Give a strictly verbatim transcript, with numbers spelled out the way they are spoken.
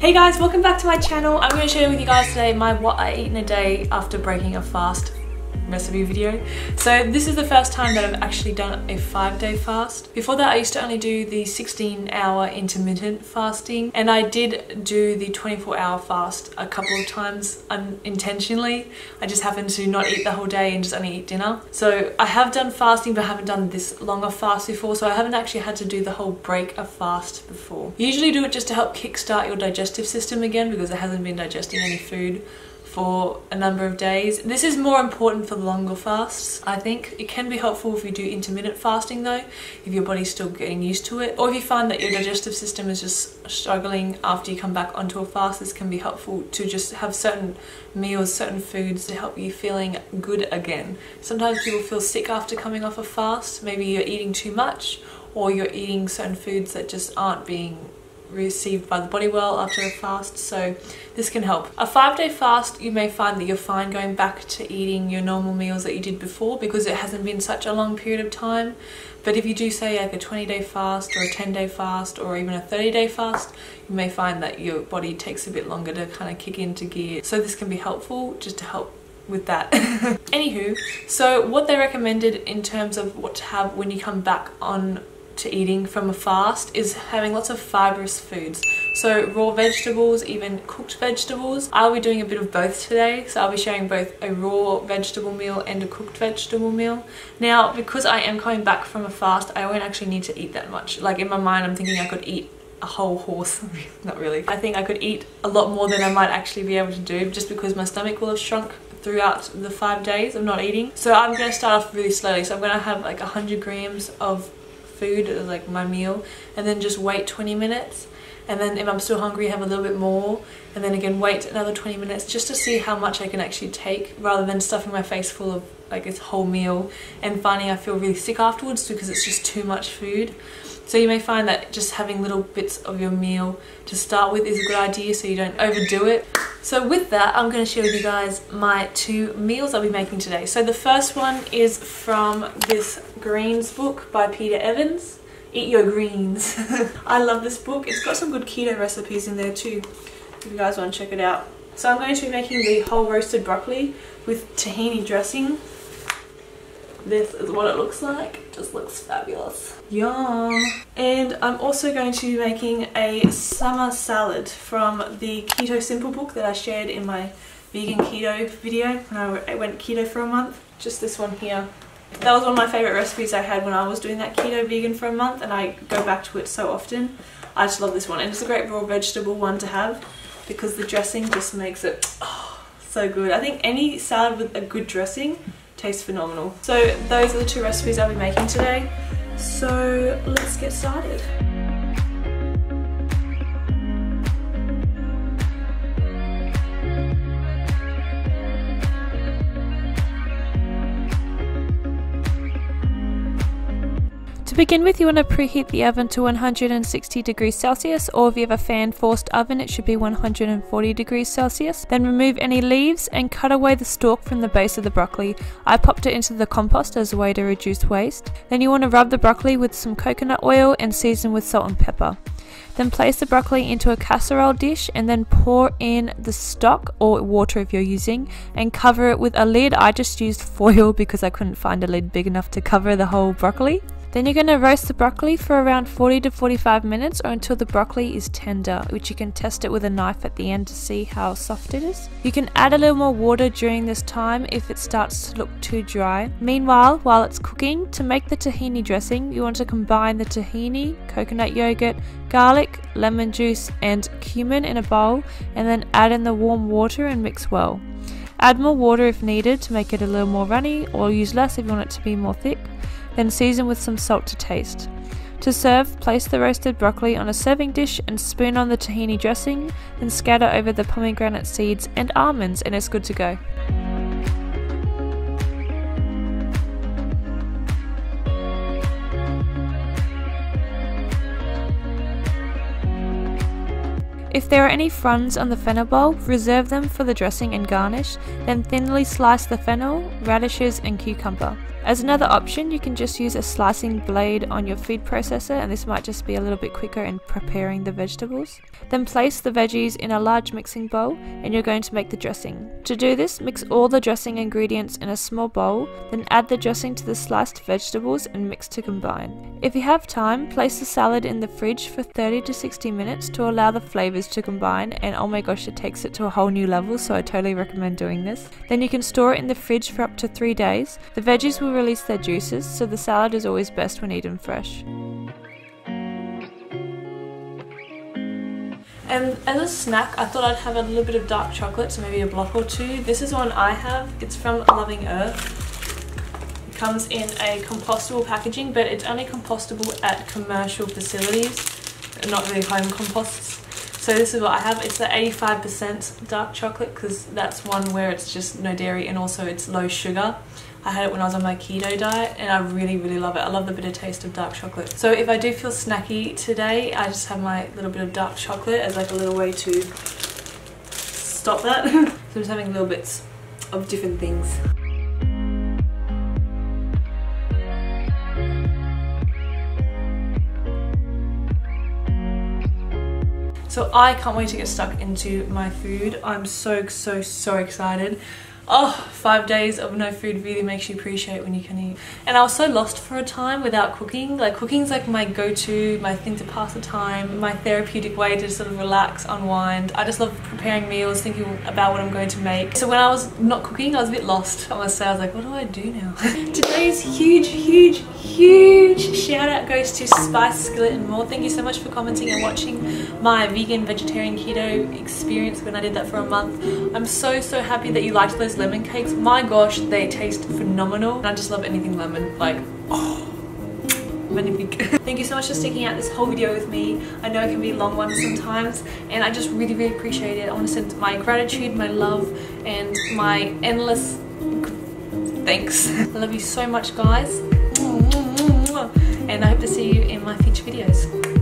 Hey guys, welcome back to my channel. I'm going to share with you guys today my what I eat in a day after breaking a fast recipe video. So this is the first time that I've actually done a five-day fast. Before that I used to only do the sixteen hour intermittent fasting, and I did do the twenty-four hour fast a couple of times unintentionally. I just happened to not eat the whole day and just only eat dinner. So I have done fasting, but I haven't done this longer fast before, so I haven't actually had to do the whole break of fast before. You usually do it just to help kickstart your digestive system again, because it hasn't been digesting any food for a number of days. This is more important for longer fasts, I think. It can be helpful if you do intermittent fasting though, if your body's still getting used to it, or if you find that your digestive system is just struggling after you come back onto a fast. This can be helpful to just have certain meals, certain foods to help you feeling good again. Sometimes people feel sick after coming off a fast. Maybe you're eating too much, or you're eating certain foods that just aren't being received by the body well after a fast, so this can help. A five-day fast, you may find that you're fine going back to eating your normal meals that you did before, because it hasn't been such a long period of time. But if you do, say, like a twenty-day fast or a ten-day fast or even a thirty-day fast, you may find that your body takes a bit longer to kind of kick into gear, so this can be helpful just to help with that. Anywho, so what they recommended in terms of what to have when you come back on to eating from a fast is having lots of fibrous foods. So raw vegetables, even cooked vegetables. I'll be doing a bit of both today, so I'll be sharing both a raw vegetable meal and a cooked vegetable meal. Now, because I am coming back from a fast, I won't actually need to eat that much. Like, in my mind I'm thinking I could eat a whole horse. Not really. I think I could eat a lot more than I might actually be able to do, just because my stomach will have shrunk throughout the five days of not eating. So I'm going to start off really slowly. So I'm going to have like one hundred grams of food as like my meal, and then just wait twenty minutes, and then if I'm still hungry have a little bit more, and then again wait another twenty minutes, just to see how much I can actually take, rather than stuffing my face full of like this whole meal and finding I feel really sick afterwards because it's just too much food. So you may find that just having little bits of your meal to start with is a good idea, so you don't overdo it. So with that, I'm going to share with you guys my two meals I'll be making today. So the first one is from this Greens book by Peter Evans, Eat Your Greens. I love this book. It's got some good keto recipes in there too, if you guys want to check it out. So I'm going to be making the whole roasted broccoli with tahini dressing. This is what it looks like. It just looks fabulous. Yum! And I'm also going to be making a summer salad from the Keto Simple book that I shared in my vegan keto video when I went keto for a month. Just this one here. That was one of my favourite recipes I had when I was doing that keto vegan for a month, and I go back to it so often. I just love this one, and it's a great raw vegetable one to have because the dressing just makes it oh, so good. I think any salad with a good dressing tastes phenomenal. So those are the two recipes I'll be making today. So let's get started. To begin with, you want to preheat the oven to one hundred sixty degrees Celsius, or if you have a fan forced oven it should be one hundred forty degrees Celsius. Then remove any leaves and cut away the stalk from the base of the broccoli. I popped it into the compost as a way to reduce waste. Then you want to rub the broccoli with some coconut oil and season with salt and pepper. Then place the broccoli into a casserole dish and then pour in the stock or water if you're using, and cover it with a lid. I just used foil because I couldn't find a lid big enough to cover the whole broccoli. Then you're going to roast the broccoli for around forty to forty-five minutes, or until the broccoli is tender, which you can test it with a knife at the end to see how soft it is. You can add a little more water during this time if it starts to look too dry. Meanwhile, while it's cooking, to make the tahini dressing, you want to combine the tahini, coconut yogurt, garlic, lemon juice and cumin in a bowl, and then add in the warm water and mix well. Add more water if needed to make it a little more runny, or use less if you want it to be more thick. Then season with some salt to taste. To serve, place the roasted broccoli on a serving dish and spoon on the tahini dressing, then scatter over the pomegranate seeds and almonds, and it's good to go. If there are any fronds on the fennel bulb, reserve them for the dressing and garnish, then thinly slice the fennel, radishes and cucumber. As another option, you can just use a slicing blade on your food processor, and this might just be a little bit quicker in preparing the vegetables. Then place the veggies in a large mixing bowl and you're going to make the dressing. To do this, mix all the dressing ingredients in a small bowl, then add the dressing to the sliced vegetables and mix to combine. If you have time, place the salad in the fridge for thirty to sixty minutes to allow the flavours to combine, and oh my gosh, it takes it to a whole new level, so I totally recommend doing this. Then you can store it in the fridge for up to three days. The veggies will release their juices, so the salad is always best when eaten fresh. And as a snack, I thought I'd have a little bit of dark chocolate, so maybe a block or two. This is one I have. It's from Loving Earth. It comes in a compostable packaging, but it's only compostable at commercial facilities, not really home composts. So this is what I have. It's the eighty-five percent dark chocolate, because that's one where it's just no dairy and also it's low sugar. I had it when I was on my keto diet and I really, really love it. I love the bitter taste of dark chocolate. So if I do feel snacky today, I just have my little bit of dark chocolate as like a little way to stop that. So I'm just having little bits of different things. So I can't wait to get stuck into my food. I'm so, so, so excited. Oh, five days of no food really makes you appreciate when you can eat. And I was so lost for a time without cooking. Like, cooking's like my go-to, my thing to pass the time, my therapeutic way to sort of relax, unwind. I just love preparing meals, thinking about what I'm going to make. So when I was not cooking, I was a bit lost. I must say, I was like, what do I do now? Today's huge, huge, huge shout out goes to SpiceSkillet and More. Thank you so much for commenting and watching my vegan, vegetarian, keto experience when I did that for a month. I'm so, so happy that you liked those lemon cakes. My gosh, they taste phenomenal, and I just love anything lemon, like, oh, magnifique. Thank you so much for sticking out this whole video with me. I know it can be a long one sometimes, and I just really, really appreciate it. I want to send my gratitude, my love, and my endless thanks. I love you so much, guys, and I hope to see you in my future videos.